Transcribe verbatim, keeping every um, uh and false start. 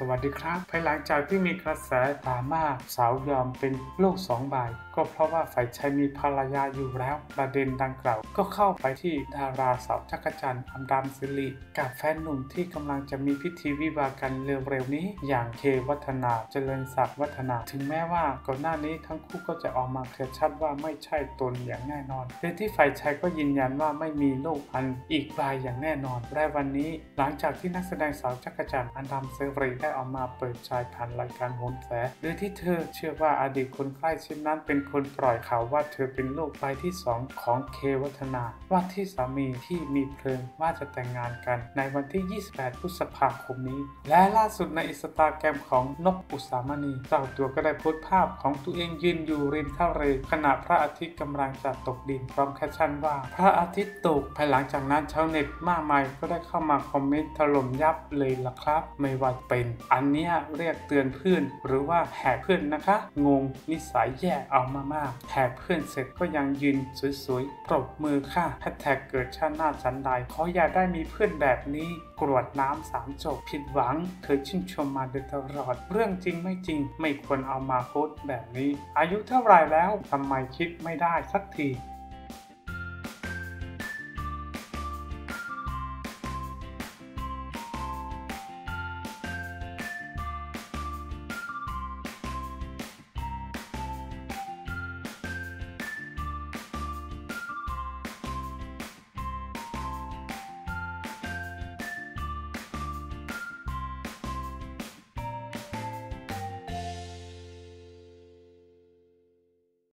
สวัสดีครับภายหลังจากที่มีกระแสดราม่าสาวยอมเป็นโลกสองใบก็เพราะว่าฝ่ายชายมีภรรยาอยู่แล้วประเด็นดังกล่าวก็เข้าไปที่ดาราสาวจักรจันทร์อำรามศิริกับแฟนหนุ่มที่กำลังจะมีพิธีวิวากันเร็วๆนี้อย่างเควัฒนาเจริญศักดิ์วัฒนาถึงแม้ว่าก่อนหน้านี้ทั้งคู่ก็จะออกมาเคลียร์ชัดว่าไม่ใช่ตนอย่างแน่นอนโดยที่ฝ่ายชายก็ยืนยันว่าไม่มีโลกพันอีกใบอย่างแน่นอนและวันนี้หลังจากที่นักแสดงสาวจักรจันทร์อำรามศิริได้ออกมาเปิดใจผ่านรายการโหนแสโดยที่เธอเชื่อว่าอดีตคนใกล้ชิดนั้นเป็นคนปล่อยข่าวว่าเธอเป็นโรคใบที่สองของเควัฒนาว่าที่สามีที่มีเพลิงว่าจะแต่งงานกันในวันที่ยี่สิบแปดพฤษภาคมนี้และล่าสุดในอินสตาแกรมของนกอุสามณีเจ้าตัวก็ได้โพสต์ภาพของตัวเองยืนอยู่ริมทะเลขณะพระอาทิตย์กำลังจะตกดินพร้อมแคปชั่นว่าพระอาทิตย์ตกภายหลังจากนั้นชาวเน็ตมากมายก็ได้เข้ามาคอมเมนต์ถล่มยับเลยล่ะครับไม่ว่าเป็นอันเนี้ยเรียกเตือนเพื่อนหรือว่าแห่เพื่อนนะคะงงนิสัยแย่เอามามากแห่เพื่อนเสร็จก็ยังยืนสวยๆปรบมือค่ะแฮชแท็กเกิดชาติหน้าชั้นใดขออย่าได้มีเพื่อนแบบนี้กรวดน้ำสามจบผิดหวังเธอชื่นชมมาโดยตลอดเรื่องจริงไม่จริงไม่ควรเอามาโพสต์แบบนี้อายุเท่าไรแล้วทำไมคิดไม่ได้สักที